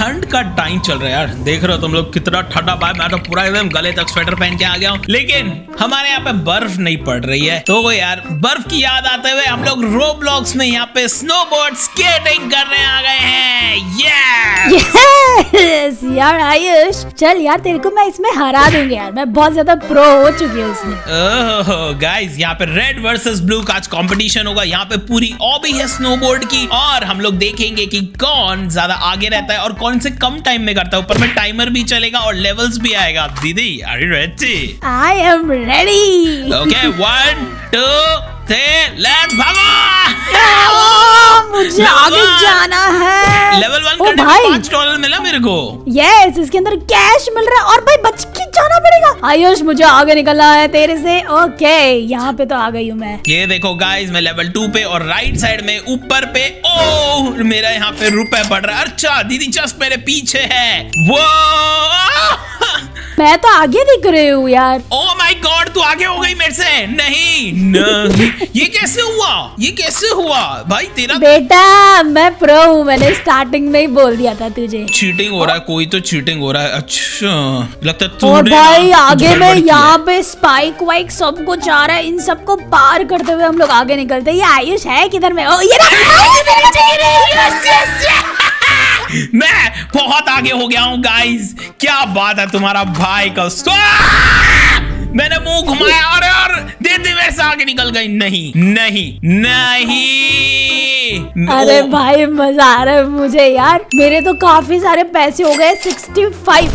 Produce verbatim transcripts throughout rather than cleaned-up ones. ठंड का टाइम चल रहा है यार, देख रहे हो तुम लोग कितना ठंडा। भाई मैं तो पूरा एकदम गले तक स्वेटर पहन के आ गया हूँ, लेकिन हमारे यहाँ पे बर्फ नहीं पड़ रही है। तो वो यार बर्फ की याद आते हुए हम लोग रोब्लॉक्स में यहाँ पे स्नोबोर्ड स्केटिंग करने आ गए हैं। यस यार आयुष, चल यार तेरे को मैं इसमें हरा दूंगी यार, मैं बहुत ज्यादा प्रो हो चुकी हूँ इसमें। ओह गाइस, यहाँ पे रेड वर्सेस ब्लू का आज कॉम्पिटिशन होगा। यहाँ पे पूरी ऑबी है स्नोबोर्ड की और हम लोग देखेंगे कि कौन ज्यादा आगे रहता है और कौन से कम टाइम में करता है। ऊपर में टाइमर भी चलेगा और लेवल्स भी आएगा। दीदी are you ready? I am ready. Okay one two three let's भागो, मुझे आगे जाना है। लेवल वन करने में पांच डॉलर मिला मेरे को। यस, इसके अंदर कैश मिल रहा है और भाई बच के जाना पड़ेगा। आयुष मुझे आगे निकलना है तेरे से। ओके यहाँ पे तो आ गई हूँ मैं। ये देखो गाइस, मैं लेवल टू पे और राइट साइड में ऊपर पे। ओह मेरा यहाँ पे रुपए पड़ रहा है। अच्छा दीदी जस्ट मेरे पीछे है वो। मैं तो आगे दिख रही हूँ यार। ओह माय गॉड, तू आगे हो गई मेरे से। नहीं नहीं ये कैसे हुआ, ये कैसे हुआ भाई तेरा? बेटा मैं प्रो हूँ, मैंने स्टार्टिंग में ही बोल दिया था तुझे। चीटिंग हो रहा है, कोई तो चीटिंग हो रहा है। अच्छा लगता है तू भाई आगे में यहाँ पे स्पाइक वाइक सब कुछ आ रहा है। इन सबको पार करते हुए हम लोग आगे निकलते हैं। ये आयुष है किधर में? ओ ये मैं बहुत आगे हो गया हूँ गाइस, क्या बात है। तुम्हारा भाई का मैंने मुंह घुमाया और और दीदी मेरे से आगे निकल गई। नहीं नहीं नहीं, अरे भाई मजा आ रहा है मुझे यार। मेरे तो काफी सारे पैसे हो गए। Sixty five.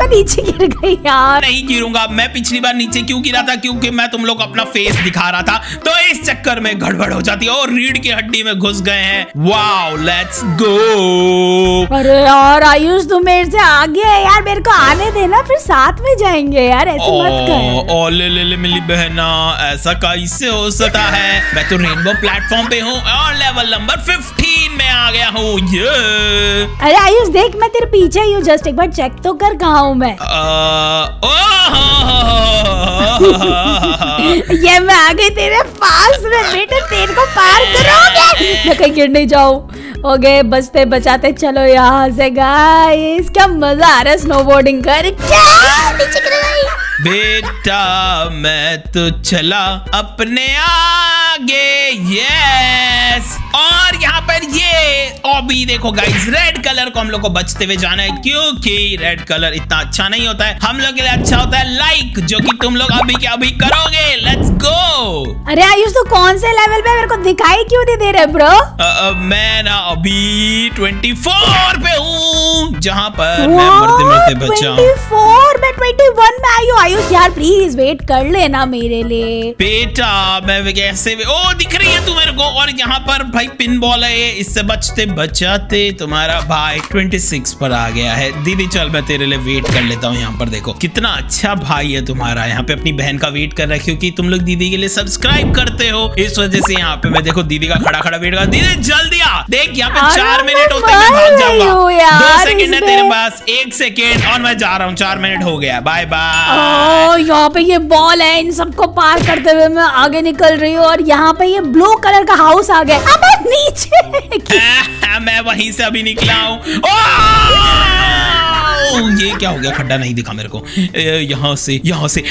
मैं नीचे गिर गई यार। नहीं गिरूंगा मैं, पिछली बार नीचे क्यों गिरा था? क्योंकि मैं तुम लोग अपना फेस दिखा रहा था, तो इस चक्कर में गड़बड़ हो जाती है। और रीढ़ की हड्डी में घुस गए हैं। Wow let's go. अरे यार आयुष तुम मेरे से आगे है यार, मेरे को आने देना फिर साथ में जाएंगे यार, ऐसे मत कर। ओ ले ले ले मिली बहना, ऐसा कैसे हो सकता है? मैं तो रेनबो प्लेटफॉर्म पे हूँ और लेवल नंबर फिफ्टीन में आ गया हूँ। ये अरे आयुष देख मैं तेरे पीछे ही हूँ, जस्ट एक बार चेक तो कर कहाँ हूँ मैं। ये मैं आ गई तेरे पास में बेटा, तेरे को पार करोगे। मैं कहीं गिर नहीं जाऊँ। हो गए बचते बचाते। चलो यहाँ से गाइस, क्या मजा आ रहा है स्नोबोर्डिंग कर। बेटा मैं तो चला अपने आगे। यस, और यहाँ पर ये ऑबी देखो गाइस, रेड कलर को हम लोग को बचते हुए जाना है क्योंकि रेड कलर इतना अच्छा नहीं होता है। हम लोग के लिए अच्छा होता है लाइक, जो कि तुम लोग अभी के अभी करोगे। Let's go. अरे आयुष तो कौन से लेवल पे, मेरे को दिखाई क्यों नहीं दे रहे ब्रो? मैं ना अभी चौबीस पे हूँ, जहाँ पर मैं मरते मरते बचा। चौबीस मैं इक्कीस में आई हूँ। आयुष यार प्लीज वेट कर लेना मेरे लिए। बेटा मैं कैसे वे... ओ दिख रही है तू मेरे को। और यहाँ पर भाई पिन बॉल है, इससे बचते बचाते तुम्हारा भाई छब्बीस पर आ गया है। दीदी चल मैं तेरे लिए वेट कर लेता हूँ। यहाँ पर देखो कितना अच्छा भाई है तुम्हारा, यहाँ पे अपनी बहन का वेट कर रहा है क्योंकि तुम लोग दीदी के लिए सब्सक्राइब करते हो। इस वजह से यहाँ पे मैं देखो दीदी का खड़ा खड़ा वेट कर। दीदी जल्दी आ, देख यहाँ पे चार मिनट होते मैं भाग जाऊंगा। दो सेकेंड है तेरे पास, एक सेकेंड और मैं जा रहा हूँ। चार मिनट हो गया, बाय बाय। यहाँ पे ये बॉल है, इन सबको पार करते हुए मैं आगे निकल रही हूँ। और यहाँ पे ये ब्लू कलर का हाउस आ गया। अब नीचे आ, मैं वहीं से अभी निकला हूँ। ये क्या हो गया? खड्डा नहीं दिखा मेरे को। यहाँ से यहाँ से आ,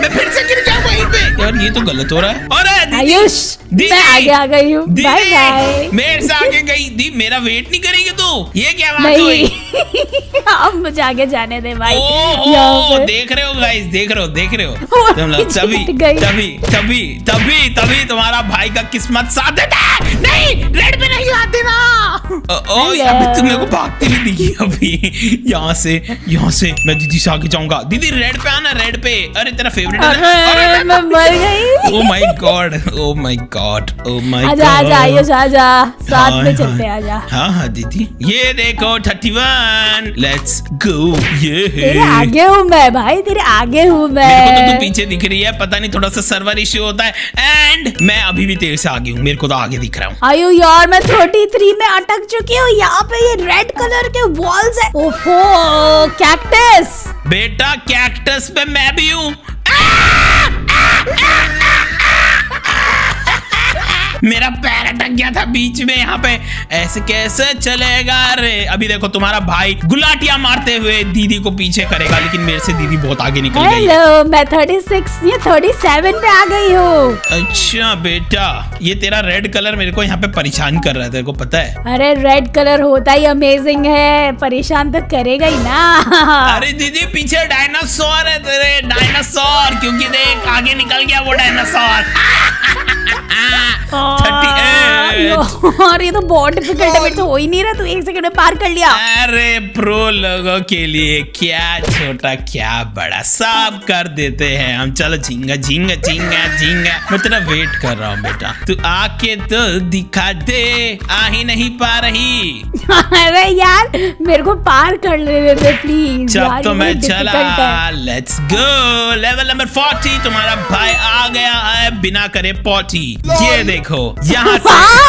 मैं फिर से गिर गया वहीं पे। यार ये तो गलत हो रहा है। और आयुष मैं आगे आ गई हूँ। Bye bye. मेरे से आगे गई दी, मेरा वेट नहीं करेगी तो ये क्या बात हुई? अब मुझे आगे जाने दे भाई। ओ, ओ, देख रहे हो गाइस, देख रहे हो देख रहे हो तुम लोग। तभी तभी तभी तभी तभी तुम्हारा भाई का किस्मत साथ देता है। नहीं रेड पे नहीं आते ना। ओ यार तुम मेरे को भागते भी दिखी अभी। यहाँ से यहाँ से मैं दीदी से आगे जाऊंगा। दीदी रेड पे आना, रेड पे। अरे तेरा फेवरेट। मैं मर गई। Oh my god, oh my god, oh my god. आजा आयुष आजा, साथ में चलते आजा। हाँ हाँ दीदी ये देखो थर्टी वन। Let's go. ये तेरे आगे हूँ मैं भाई, तेरे आगे हूँ मैं। मेरे को तो तू पीछे दिख रही है, पता नहीं थोड़ा सा सर्वर इश्यू होता है। एंड मैं अभी भी तेरे से आगे हूँ, मेरे को तो आगे दिख रहा हूँ। आयु यार मैं तैंतीस में अटक चुकी हूँ। यहाँ पे ये रेड कलर के वॉल्स है। ओफो कैक्टस। बेटा कैक्टस पे मैं भी हूँ। मेरा पैर अटक गया था बीच में यहाँ पे, ऐसे कैसे चलेगा रे। अभी देखो तुम्हारा भाई गुलाटिया मारते हुए दीदी को पीछे करेगा, लेकिन मेरे से दीदी बहुत आगे निकल गई। हेलो, मैं छत्तीस या सैंतीस पे आ गई हूँ। अच्छा बेटा, ये तेरा रेड कलर मेरे को यहाँ पे परेशान कर रहा है, तेरे को पता है? अरे रेड कलर होता ही अमेजिंग है, परेशान तो करेगा ही ना। अरे दीदी पीछे डायनासोर है तेरे, डायनासोर, क्योंकि देख आगे निकल गया वो डायनासोर। और ये तो बहुत डिफिकल्ट है, तो हो ही नहीं रहा, तू एक सेकंड में पार कर लिया। अरे प्रो लोगों के लिए क्या छोटा क्या बड़ा, सब कर देते हैं हम। चलो झिंगा झिंगा झिंगा झिंगा, मैं तेरा वेट कर रहा हूँ बेटा, तू आके तो दिखा दे। आ ही नहीं पा रही। अरे यार मेरे को पार कर ले प्लीज। जब तो मैं चला। Let's go. Level number forty, तुम्हारा भाई आ गया है बिना करे पॉटी। ये देखो यहाँ से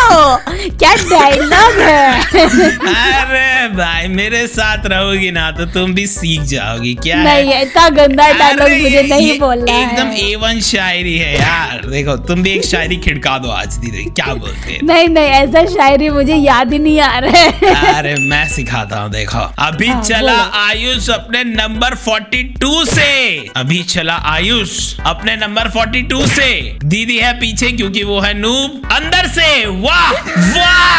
क्या डायलॉग है। अरे भाई मेरे साथ रहोगी ना तो तुम भी सीख जाओगी क्या नहीं है। इतना गंदा डायलॉग मुझे नहीं बोलना है। एकदम ए वन शायरी है यार। देखो तुम भी एक शायरी खिड़का दो आज दीदी, क्या बोलते हैं? नहीं नहीं, ऐसा शायरी मुझे याद ही नहीं आ रहा है। अरे मैं सिखाता हूँ, देखो। अभी चला आयुष अपने नंबर फोर्टी टू से, अभी चला आयुष अपने नंबर फोर्टी टू से। दीदी है पीछे क्योंकि वो है नूब। अंदर से वाह वाह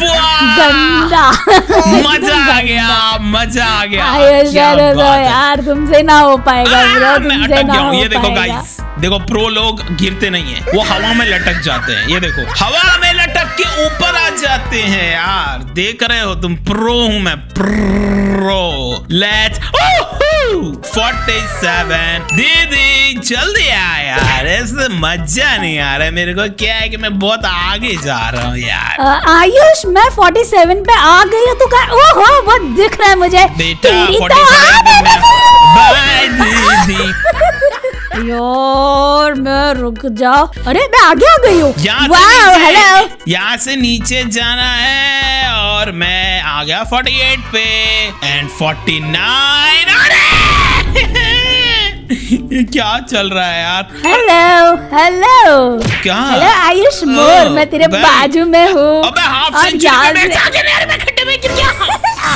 वाह, मजा आ गया, मजा आ गया। यार तुमसे ना हो पाएगा ब्रो, तुमसे ना हो। ये देखो गाइस, देखो प्रो लोग गिरते नहीं है, वो हवा में लटक जाते हैं। ये देखो हवा में लटक के ऊपर आ जाते हैं। यार देख रहे हो तुम, प्रो हूँ मैं, प्रो। Let's forty seven. दीदी जल्दी आ यार, ऐसे मजा नहीं आ रहा है मेरे को। क्या है कि मैं बहुत आगे जा रहा हूँ यार। आयुष मैं फोर्टी सेवन पे आ गई हूँ, तू क्या? ओहो बहुत दिख रहा है मुझे बेटा। यार मैं रुक जाओ। अरे मैं आगे आ गई हूँ। यहाँ से नीचे जाना है और मैं आ गया फोर्टी एट पे एंड फोर्टी नाइन। अरे क्या चल रहा है यार? हेलो हेलो, क्या हेलो आयुष मोर, मैं तेरे बाजू में हूँ।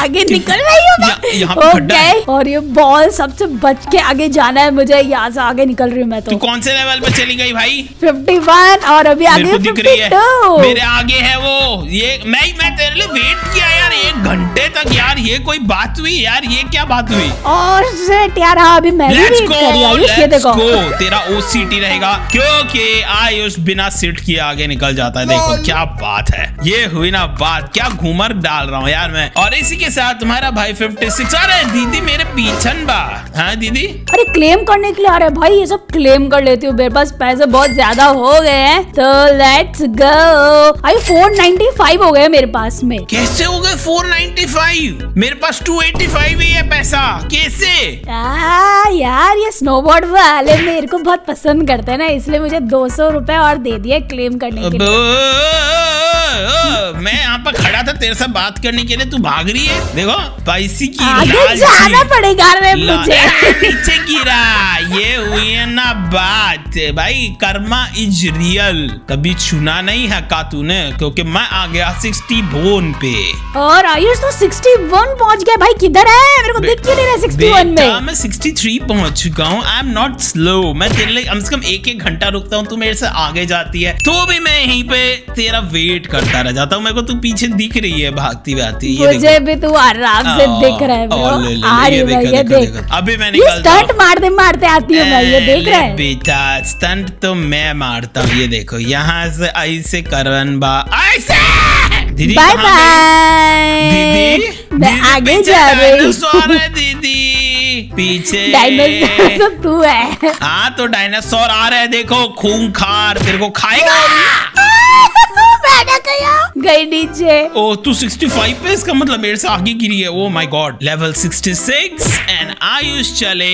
आगे निकल रही हूँ मैं, ओके। और ये बॉल सबसे बच के आगे जाना है मुझे, यहाँ से आगे निकल रही हूँ मैं। तो तू कौन से लेवल पे चली गई भाई? Fifty one. और अभी आगे फिफ्टी टू मेरे आगे है वो। ये मैं मैं तेरे लिए वेट किया यार एक घंटे तक यार। ये कोई बात हुई यार? ये क्या बात हुई? और शिट यार, हाँ अभी मैं भी वेट कर रही हूँ। ये देखो तेरा ओसीटी रहेगा क्योंकि आयुष बिना सीट किए आगे निकल जाता है। देखो क्या बात है, ये हुई ना बात। क्या घूमर डाल रहा हूँ यार मैं। और इसी के साथ तुम्हारा भाई फिफ्टी सिक्स। अरे दीदी मेरे पीछन बा। हाँ दीदी। अरे क्लेम करने के लिए आ रहे भाई, ये सब क्लेम कर लेती हूँ, मेरे पास पैसे बहुत ज्यादा हो गए हैं। तो लेट्स गो। आई फोर नाइन्टी फाइव हो गए मेरे पास में। कैसे हो गए फोर नाइन्टी फाइव? मेरे पास टू एटी फाइव ही है पैसा, कैसे? आ, यार ये स्नोबोर्ड वाले मेरे को बहुत पसंद करते है ना, इसलिए मुझे दो सौ रुपए और दे दिए क्लेम करने के लिए। मैं यहाँ पर खड़ा था तेरे से बात करने के लिए, तू भाग रही है। देखो पैसे की आगे जाना पड़ेगा मुझे। नीचे गिरा। ये हुई है ना बात भाई, कर्मा इज रियल। कभी छूना नहीं है का तूने, क्योंकि मैं आ गया सिक्सटी वन पे। और आयुष तो सिक्सटी वन पहुंच गया भाई, किधर है? मेरे को दिख नहीं रहा सिक्सटी वन में। मैं सिक्सटी थ्री पहुंच चुका हूँ। I am not slow. मैं तेरे लिए कम से कम एक एक घंटा रुकता हूँ, तू मेरे से आगे जाती है तो भी मैं यहीं पे तेरा वेट करता रह जाता हूँ। मेरे को तू पीछे दिख रही है भागती भागती। मुझे भी तू आराम से दिख रहा है ब्रो। आ रही है ये देख। अभी मैंने स्टंट मारते मारते आती हूँ मैं, ये देख रहा है बेटा। स्टंट तो मैं मारता हूँ। ये देखो यहाँ से ऐसे करवन बा, ऐसे। दीदी बाय बाय, मैं आगे जा रही हूँ दीदी। पीछे डायनासोर तो तू है। हाँ तो डायनासोर आ रहे हैं, देखो खूंखार तेरे को खाएगा। गई नीचे। ओ तू सिक्सटी फाइव पे, इसका मतलब मेरे से आगे गिरी है। Oh my god. Level sixty six and Ayush चले।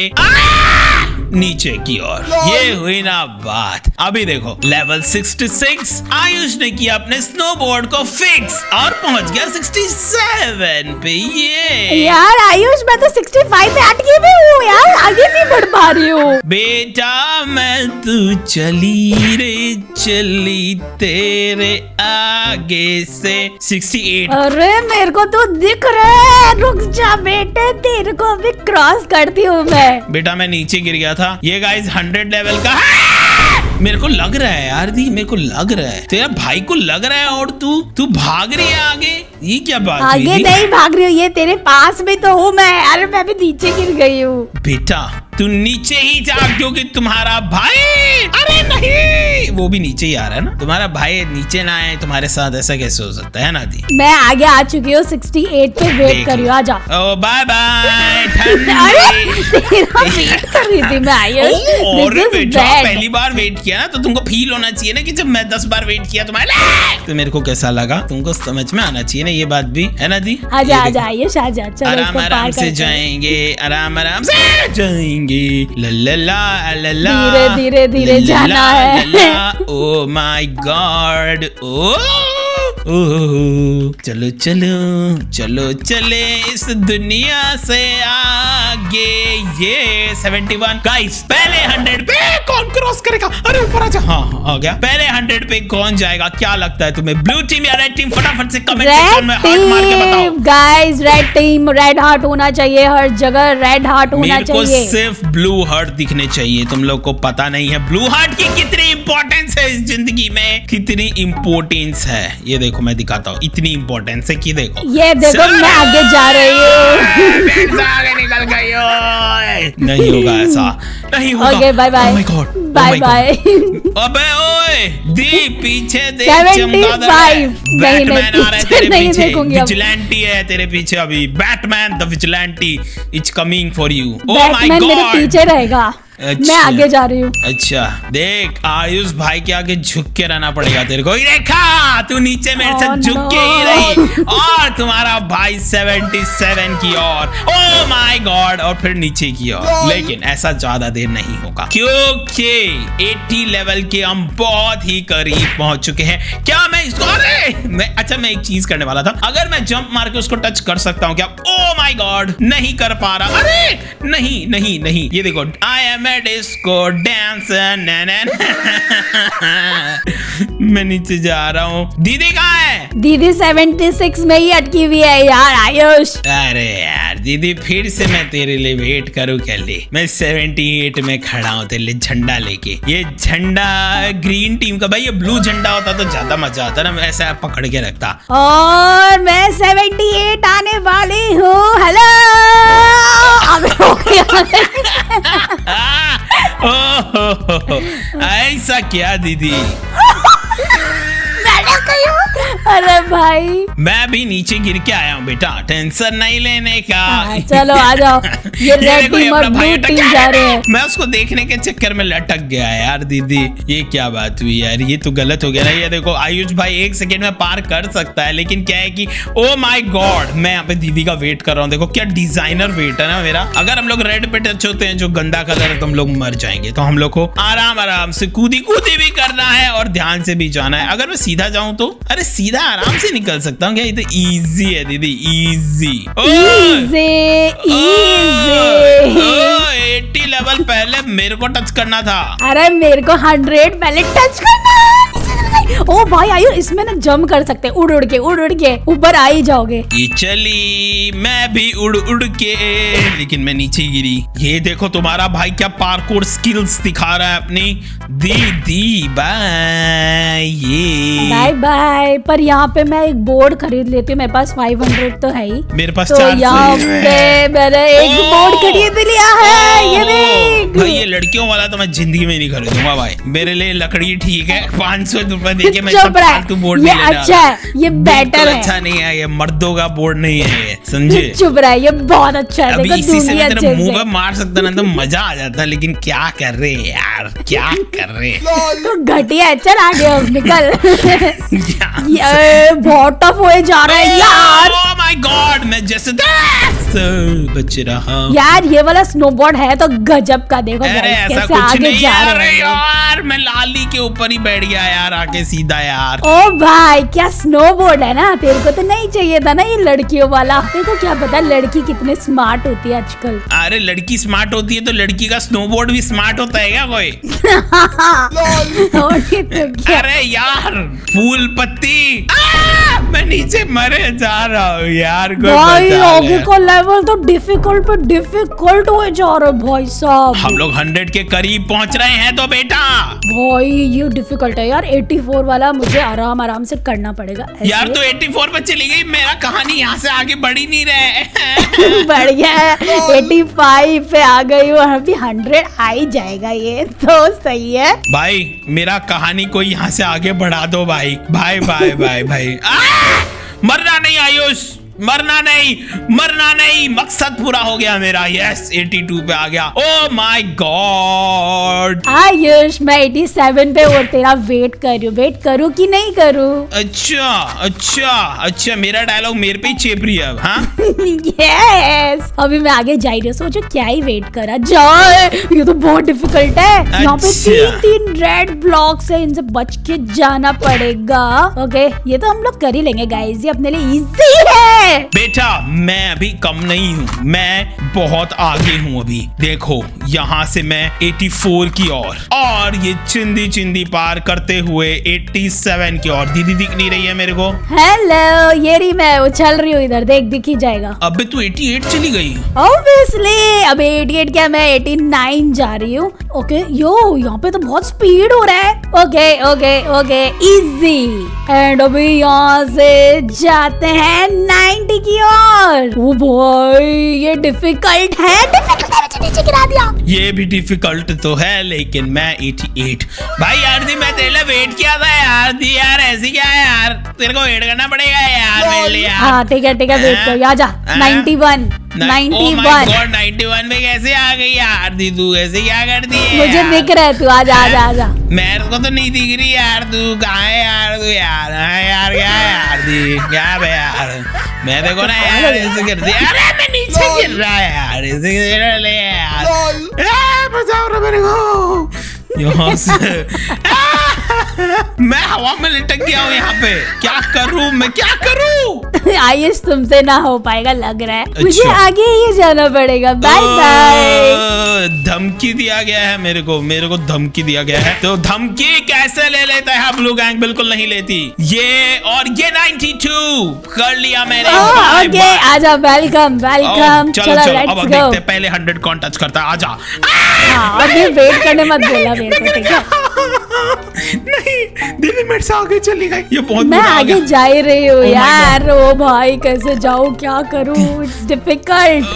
नीचे की ओर। ये हुई ना बात। अभी देखो लेवल छियासठ आयुष ने किया अपने स्नोबोर्ड को फिक्स और पहुंच गया सड़सठ पे। ये यार आयुष मैं तो पैंसठ पे अटकी भी हूँ यार, आगे नहीं बढ़ पा रही हूँ। बेटा मैं तू चली रे चली तेरे आगे से अड़सठ। अरे मेरे को तो दिख रहा है, रुक जा बेटे तेरे को भी क्रॉस करती हूँ मैं। बेटा मैं नीचे गिर गया था। ये गाइस हंड्रेड लेवल का मेरे को लग रहा है यार दी, मेरे को लग रहा है तेरा भाई को लग रहा है। और तू तू भाग रही है आगे, ये क्या बात है? आगे नहीं भाग रही हूँ, ये तेरे पास में तो हूँ मैं। अरे मैं भी नीचे गिर गई हूँ। बेटा तू नीचे ही जा क्योंकि तुम्हारा भाई, अरे नहीं वो भी नीचे ही आ रहा है ना, तुम्हारा भाई नीचे ना आए तुम्हारे साथ, ऐसा कैसे हो सकता है ना दी? मैं आगे आ चुकी हूँ अड़सठ पे, वेट कर रही हूँ, आजा। Oh bye bye. पहली बार वेट किया ना तो तुमको फील होना चाहिए ना कि जब मैं दस बार वेट किया तुम्हारे लिए तो मेरे को कैसा लगा, तुमको समझ में आना चाहिए ना, ये बात भी है ना दी। आजा आजा आयुष आजा, आराम आराम से जाएंगे, आराम आराम से जाएंगे। धीरे धीरे धीरे जाना है। ओ माय गॉड, ओ चलो चलो चलो चले इस दुनिया से आगे। ये इकहत्तर गाइस, पहले हंड्रेड पे कौन क्रॉस करेगा? अरे ऊपर आजा। हाँ हाँ आ गया। पहले हंड्रेड पे कौन जाएगा, क्या लगता है तुम्हें? ब्लू टीम या रेड टीम? फटाफट से कमेंट सेक्शन में हार्ट मार के बताओ। Guys red team, red heart होना चाहिए हर जगह, रेड हार्ट होना चाहिए। मेरे को सिर्फ ब्लू हार्ट दिखने चाहिए, तुम लोग को पता नहीं है ब्लू हार्ट की कितनी इम्पोर्टेंस है इस जिंदगी में, कितनी इम्पोर्टेंस है। ये देखो मैं दिखाता हूँ, इतनी इम्पोर्टेंस है कि देखो ये देखो मैं आगे जा रही हूँ। आगे निकल गई हो, नहीं होगा ऐसा, नहीं होगा। Okay bye bye bye bye. अबे ओए दी पीछे देख, पचहत्तर बैटमैन आ रहा है तेरे पीछे, विजिलेंटी है तेरे पीछे अभी, Batman the vigilante is coming for you. Oh my god, मेरे पीछे रहेगा। अच्छा, मैं आगे जा रही हूँ। अच्छा देख आयुष भाई के आगे झुक के रहना पड़ेगा तेरे को। देखा तू नीचे मेरे oh साथ झुक no. के ही रही और तुम्हारा भाई सतहत्तर की ओर, ओह माय गॉड, और फिर नीचे की ओर। लेकिन ऐसा ज्यादा देर नहीं होगा क्योंकि अस्सी लेवल के हम बहुत ही करीब पहुंच चुके हैं। क्या मैं इसको, अरे मैं, अच्छा मैं एक चीज करने वाला था, अगर मैं जंप मार के उसको टच कर सकता हूँ क्या? ओह माय गॉड नहीं कर पा रहा। अरे नहीं नहीं नहीं, ये देखो आई एम मैं डिस्को डांस ना ना मैं नीचे जा रहा हूँ। दीदी कहाँ है? दीदी छिहत्तर में ही अटकी हुई है यार आयुष। अरे यार दीदी फिर से मैं तेरे लिए वेट करूँ क्या? ले मैं अठहत्तर में खड़ा हूँ तेरे लिए झंडा लेके। ये झंडा ग्रीन टीम का, भाई ये ब्लू झंडा होता तो ज्यादा मजा आता ना, मैं ऐसा पकड़ के रखता। और मैं अठहत्तर आने वाली हूँ। हेलो ऐसा क्या दीदी? अरे भाई मैं भी नीचे गिर के आया हूँ बेटा, टेंशन नहीं लेने का। आ, चलो आ जाओ। ये रेड टीम और ब्लू टीम जा रहे हैं। मैं उसको देखने के चक्कर में लटक गया यार दीदी, ये क्या बात हुई यार, ये तो गलत हो गया ना। ये देखो आयुष भाई एक सेकंड में पार कर सकता है, लेकिन क्या है कि ओ माय गॉड मैं यहाँ पे दीदी का वेट कर रहा हूँ। देखो क्या डिजाइनर वेट है ना मेरा। अगर हम लोग रेड पे टच होते हैं जो गंदा कलर है तो हम लोग मर जाएंगे, तो हम लोग को आराम आराम से कूदी कूदी भी करना है और ध्यान से भी जाना है। अगर मैं सीधा जाऊँ तो, अरे सीधा आराम से निकल सकता हूँ क्या? ये तो इजी है दीदी, इजी इजी इजी। अस्सी लेवल पहले मेरे को टच करना था। अरे मेरे को हंड्रेड पहले टच करना है। ओ भाई आयु इसमें ना जंप कर सकते, उड़ उड़ के उड़ उड़ के ऊपर आ ही जाओगे। ये चली मैं भी उड़ उड़ के, लेकिन मैं नीचे गिरी। ये देखो तुम्हारा भाई क्या पार्कोर स्किल्स दिखा रहा है अपनी। दीदी बाय ये बाय बाय। पर यहाँ पे मैं एक बोर्ड खरीद लेती हूँ, मेरे पास पाँच सौ तो है ही मेरे पास। तो यहाँ पे मैंने एक बोर्ड खरीद लिया है। ये देख भाई, ये लड़कियों वाला तो मैं जिंदगी में नहीं खरीदूंगा भाई, मेरे लिए लकड़ी ठीक है। पाँच सौ देखे मैं फालतू बोर्ड नहीं लेना। अच्छा है ये, बेटर है, अच्छा नहीं है ये, मर्दों का बोर्ड नहीं है ये, समझे? चुप रहा है ये, बहुत अच्छा है। अभी इसी से मैं तेरे मुंह पे मार सकता ना तो मजा आ जाता, लेकिन क्या कर रहे यार, क्या कर रहे तो घटिया। चल आगे अब निकल, बहुत टफ हो जा रहा है यार। ओह माय गॉड मैं जैसे सर बच रहा हूँ। यार ये वाला स्नोबोर्ड है तो गजब का। देखो अरे ऐसा कुछ नहीं यार, यार मैं लाली के ऊपर ही बैठ गया यार आके सीधा यार। ओ भाई क्या स्नोबोर्ड है ना, तेरे को तो नहीं चाहिए था ना ये लड़कियों वाला। तेरे को क्या पता लड़की कितने स्मार्ट होती है आजकल। अरे लड़की स्मार्ट होती है तो लड़की का स्नोबोर्ड भी स्मार्ट होता है क्या कोई? अरे यार फूल पत्ती मैं नीचे मरे जा रहा हूँ यार। भाई योगी को लेवल तो डिफिकल्ट पे डिफिकल्ट हुए जा रहे भाई साहब। हम लोग हंड्रेड के करीब पहुँच रहे हैं तो बेटा भाई ये डिफिकल्ट है यार। चौरासी वाला मुझे आराम आराम से करना पड़ेगा यार। तो चौरासी पर चली गई, मेरा कहानी यहाँ से आगे बढ़ ही नहीं रहे। बढ़ गया है, पचासी पे आ गई और अभी सौ आ ही जाएगा ये तो सही है भाई। मेरा कहानी को यहाँ से आगे बढ़ा दो भाई। भाई भाई भाई भाई मरना नहीं आयुष, मरना नहीं, मरना नहीं, मकसद पूरा हो गया मेरा। यस बयासी पे आ गया। ओ माय गॉड आयुष मैं सत्तासी पे और तेरा वेट कर रही हूँ। वेट करूँ कि नहीं करूँ? अच्छा अच्छा अच्छा मेरा डायलॉग मेरे पे ही चेप रही है अब। हाँ यस अभी मैं आगे जा रही हूँ। सोचो क्या ही वेट करा जाओ, ये तो बहुत डिफिकल्ट है। अच्छा। यहाँ पे तीन तीन रेड ब्लॉक्स है, इनसे बच के जाना पड़ेगा। ओके ये तो हम लोग कर ही लेंगे गाइस, ये अपने लिए इजी है। बेटा मैं अभी कम नहीं हूँ, मैं बहुत आगे हूँ अभी। देखो यहाँ से मैं चौरासी की ओर और, और ये चिंदी चिंदी पार करते हुए सत्तासी की ओर। दीदी दिख नहीं रही है मेरे को। हेलो ये रही मैं, उछल रही हूँ इधर देख, दिख ही जाएगा। अबे तू अठासी चली गई ऑब्वियसली। अबे अठासी क्या, मैं नवासी जा रही हूँ। ओके यो यहाँ पे तो बहुत स्पीड हो रहा है। Okay okay okay easy and अभी यहाँ से जाते हैं नब्बे की ओर। ओ भाई ये डिफिकल्ट है, डिफिकल्ट है, मुझे नीचे गिरा दिया। ये भी डिफिकल्ट तो है लेकिन मैं अठासी। भाई यार दी मैं तेरे लिए वेट किया था यार। दी यार ऐसी क्या है यार, तेरे को वेट करना पड़ेगा यार मेरे लिए। हाँ ठीक है ठीक है वेट कर यार जा। इक्यानवे इक्यानवे में कैसे आ गई यार दी तू? कैसे क्या कर दी? मुझे दिख रहा है तू, आजा आजा आजा। मेरे को तो नहीं दिख रही यार, तू कहाँ है यार? तू यार यार क्या यार दी क्या यार? मैं देखो ना यार ऐसे कर दी। अरे मैं नीचे गिर रहा है यार, ऐसे गिर रहा है यार। बचाओ ना मेरे को यहाँ से, मैं हवा में लटक गया हूँ यहाँ पे। क्या करूँ मैं, क्या करूँ? आयुष तुमसे ना हो पाएगा लग रहा है। अच्छा। मुझे आगे ही जाना पड़ेगा। Bye bye. धमकी दिया गया है मेरे को, मेरे को धमकी दिया गया है। तो धमकी कैसे ले लेता है ब्लू गैंग? बिल्कुल नहीं लेती ये। और ये बानवे कर लिया मैंने। ओके आजा, वेलकम वेलकम। चलो चलो अब देखते पहले हंड्रेड कौन टच करता है। आजा वेट करने मत बोला मेरे को ठीक है। नहीं दिल्ली मेरे से आगे चली गई ये बहुत। मैं आगे जा ही रही हूँ oh यार। ओ भाई कैसे जाऊँ, क्या करूँ? It's difficult.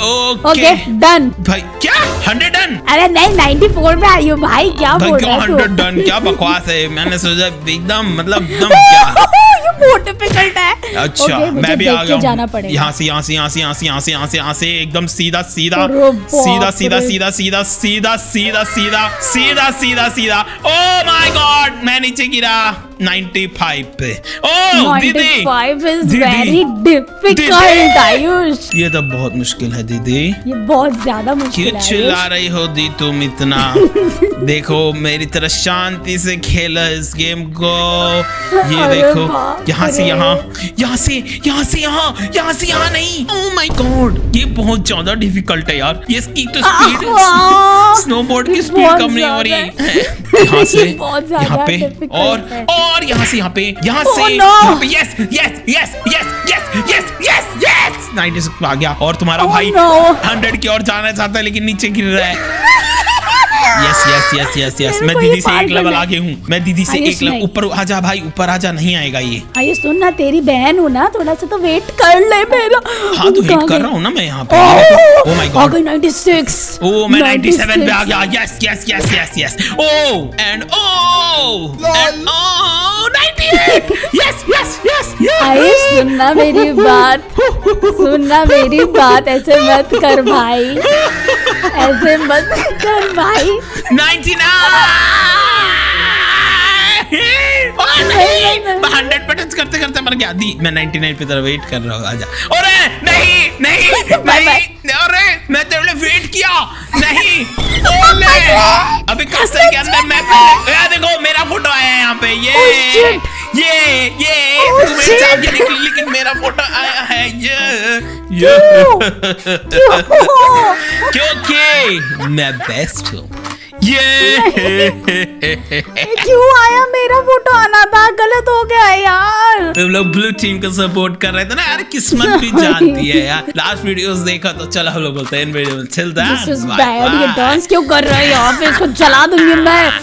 ओके डन भाई। क्या हंड्रेड डन? अरे नहीं चौरानवे में आई हूँ भाई। क्या बोल रहा है हंड्रेड डन? क्या बकवास है, मैंने सोचा एकदम मतलब एकदम क्या बहुत डिफिकल्ट है। अच्छा okay, मैं भी आ गया हूँ। यहाँ से यहाँ से यहाँ से यहाँ से यहाँ से यहाँ से यहाँ से एकदम सीधा सीधा सीधा सीधा सीधा सीधा सीधा सीधा सीधा सीधा सीधा सीधा। ओ माय गॉड मैं नीचे गिरा पचानवे पे। ओ दीदी वेरी डिफिकल्ट आयुष, ये तो बहुत मुश्किल है दीदी, ये बहुत ज्यादा मुश्किल है। चिल्ला रही हो दी तुम इतना? देखो मेरी तरह शांति से खेला इस गेम को। ये देखो यहाँ से यहाँ, यहाँ से यहाँ से यहाँ, यहाँ से यहाँ नहीं। ओह माय गॉड ये बहुत ज्यादा डिफिकल्ट है यार। ये इसकी तो स्पीड स्नोबोर्ड की स्पीड कम नहीं हो रही है। यहाँ से यहाँ पे और और यहाँ से यहाँ पे यहाँ से यहाँ पे। Yes yes yes yes yes yes yes yes ninety six आ गया। और तुम्हारा भाई हंड्रेड की ओर जाना चाहता है लेकिन नीचे गिर रहा है। Yes yes yes yes yes मैं दीदी से एक लेवल आगे हूँ, मैं दीदी से एक लेवल ऊपर। आजा भाई ऊपर आजा, नहीं आएगा ये। आयुष सुन ना तेरी बहन हो ना, थोड़ा सा तो वेट कर ले मेरा। हाँ तो हिट कर रहा हूँ ना मैं यहाँ पे। ओह माय गॉड छियानवे। ओह मैं सत्तानवे पे आ गया। Yes yes yes yes yes. Oh and oh and oh अट्ठानवे। Yes yes yes. आयुष सुनना मेरी बात, सुनना मेरी बात, ऐसे मत कर भाई, ऐसे मत कर भाई। नाइनटी नाइन हंड्रेड पे टच करते करते मर गया दी। मैं नाइनटी नाइन पे तरफ वेट कर रहा हूँ, आजा। अरे नहीं नहीं नहीं, अरे मैं तेरे लिए वेट किया नहीं। अभी कस्टम के अंदर मैं पहले, देखो मेरा फोटो आया यहाँ पे, ये ये ये निकली, लेकिन मेरा फोटो आया है ये। क्योंकि मैं बेस्ट हूँ। ये क्यों आया मेरा फोटो? आना था, गलत हो गया यार। तुम लोग ब्लू टीम को सपोर्ट कर रहे थे ना यार, किस्मत भी जानती है यार। लास्ट वीडियोस देखा तो चलो हम लोग बोलते हैं इन वीडियो में चलता है। डांस क्यों कर रहे हो? ऑफिस को जला दूंगी मैं।